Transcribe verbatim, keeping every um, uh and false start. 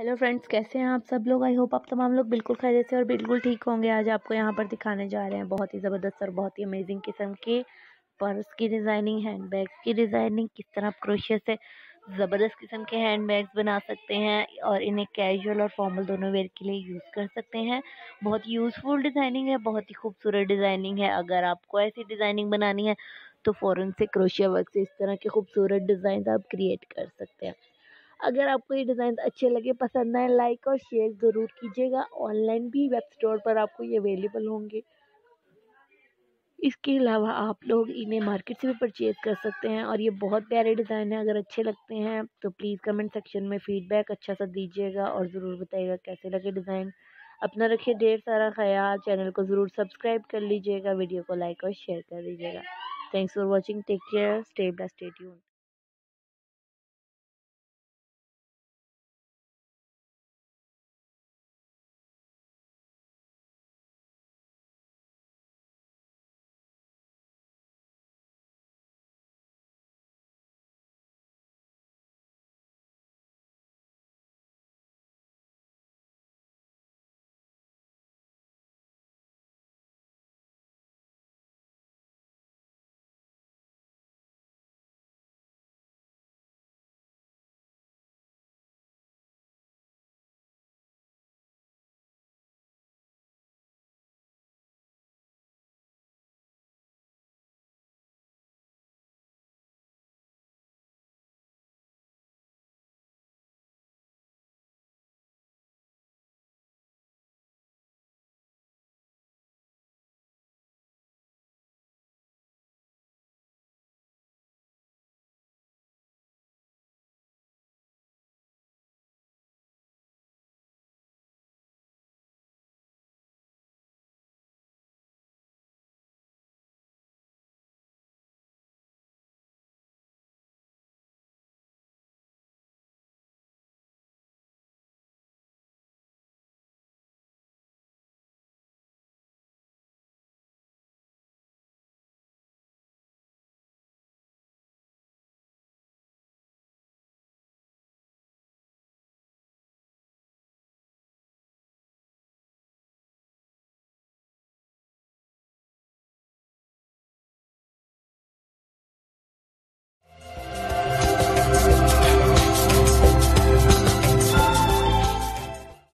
Hello friends, कैसे हैं आप सब लोग। आई होप आप तमाम लोग बिल्कुल खैरियत से और बिल्कुल ठीक होंगे। आज आपको यहाँ पर दिखाने जा रहे हैं बहुत ही ज़बरदस्त और बहुत ही अमेजिंग किस्म के पर्स की डिज़ाइनिंग, हैंडबैग्स की डिज़ाइनिंग, किस तरह आप क्रोशे से ज़बरदस्त किस्म के हैंडबैग्स बना सकते हैं और इन्हें कैजुअल और फॉर्मल दोनों वेयर के लिए यूज़ कर सकते हैं। बहुत ही यूज़फुल डिज़ाइनिंग है, बहुत ही खूबसूरत डिज़ाइनिंग है। अगर आपको ऐसी डिज़ाइनिंग बनानी है तो फ़ौरन से क्रोशिया वर्क से इस तरह के खूबसूरत डिज़ाइन आप क्रिएट कर सकते हैं। अगर आपको ये डिज़ाइन अच्छे लगे, पसंद आए, लाइक और शेयर ज़रूर कीजिएगा। ऑनलाइन भी वेब स्टोर पर आपको ये अवेलेबल होंगे। इसके अलावा आप लोग इन्हें मार्केट से भी परचेज कर सकते हैं और ये बहुत प्यारे डिज़ाइन है। अगर अच्छे लगते हैं तो प्लीज़ कमेंट सेक्शन में फ़ीडबैक अच्छा सा दीजिएगा और ज़रूर बताइएगा कैसे लगे डिज़ाइन। अपना रखिए ढेर सारा ख्याल, चैनल को ज़रूर सब्सक्राइब कर लीजिएगा, वीडियो को लाइक और शेयर कर दीजिएगा। Thanks for watching, take care, stay blessed, stay tuned.